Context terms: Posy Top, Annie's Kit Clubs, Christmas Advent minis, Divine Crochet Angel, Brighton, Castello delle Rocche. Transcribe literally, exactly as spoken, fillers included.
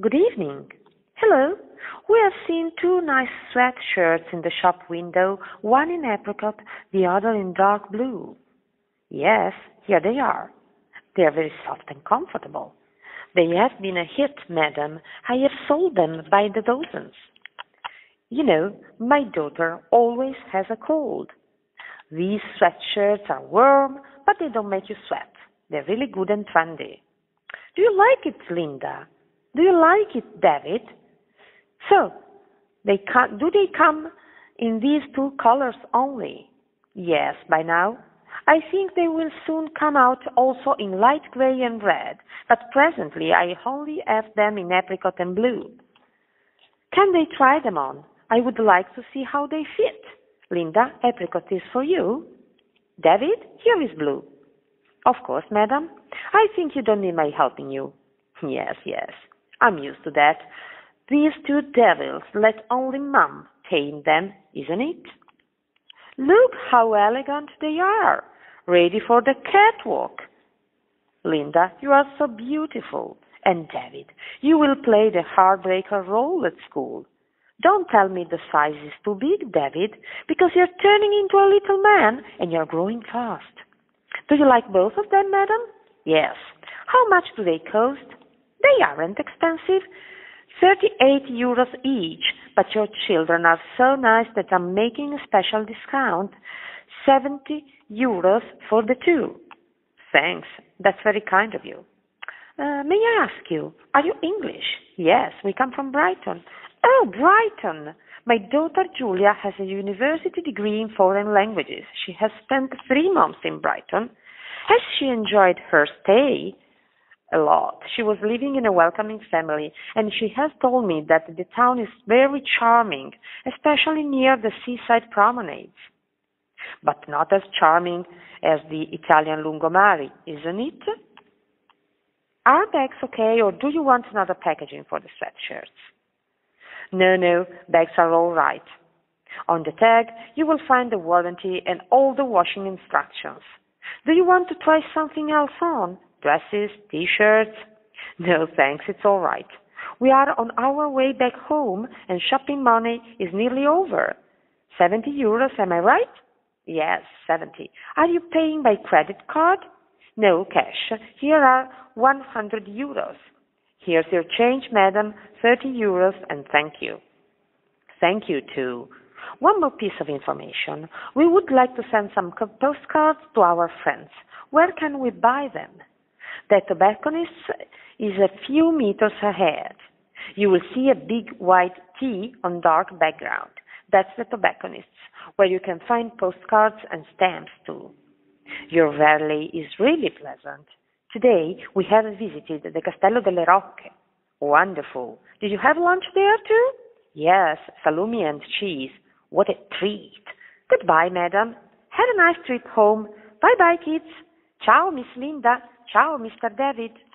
Good evening. Hello. We have seen two nice sweatshirts in the shop window, one in apricot, the other in dark blue. Yes, here they are. They are very soft and comfortable. They have been a hit, madam. I have sold them by the dozens. You know, my daughter always has a cold. These sweatshirts are warm, but they don't make you sweat. They're really good and trendy. Do you like it, Linda? Do you like it, David? So, they can, do they come in these two colors only? Yes, by now. I think they will soon come out also in light grey and red, but presently I only have them in apricot and blue. Can they try them on? I would like to see how they fit. Linda, apricot is for you. David, here is blue. Of course, madam. I think you don't need my helping you. Yes, yes, I'm used to that. These two devils let only mum tame them, isn't it? Look how elegant they are, ready for the catwalk. Linda, you are so beautiful. And David, you will play the heartbreaker role at school. Don't tell me the size is too big, David, because you're turning into a little man and you're growing fast. Do you like both of them, madam? Yes. How much do they cost? They aren't expensive. thirty-eight euros each, but your children are so nice that I'm making a special discount. seventy euros for the two. Thanks, that's very kind of you. Uh, may I ask you, are you English? Yes, we come from Brighton. Oh, Brighton! My daughter Julia has a university degree in foreign languages. She has spent three months in Brighton. Has she enjoyed her stay? A lot. She was living in a welcoming family, and she has told me that the town is very charming, especially near the seaside promenades. But not as charming as the Italian lungomare, isn't it? Are bags okay, or do you want another packaging for the sweatshirts? No, no, bags are all right. On the tag, you will find the warranty and all the washing instructions. Do you want to try something else on? Dresses, t-shirts? No, thanks, it's all right. We are on our way back home and shopping money is nearly over. seventy euros, am I right? Yes, seventy. Are you paying by credit card? No, cash. Here are one hundred euros. Here's your change, madam, thirty euros, and thank you. Thank you, too. One more piece of information. We would like to send some postcards to our friends. Where can we buy them? The tobacconist is a few meters ahead. You will see a big white T on dark background. That's the tobacconist's, where you can find postcards and stamps too. Your valley is really pleasant. Today we have visited the Castello delle Rocche. Wonderful. Did you have lunch there too? Yes, salumi and cheese. What a treat. Goodbye, madam. Have a nice trip home. Bye-bye, kids. Ciao, Miss Linda. Ciao, Mister David.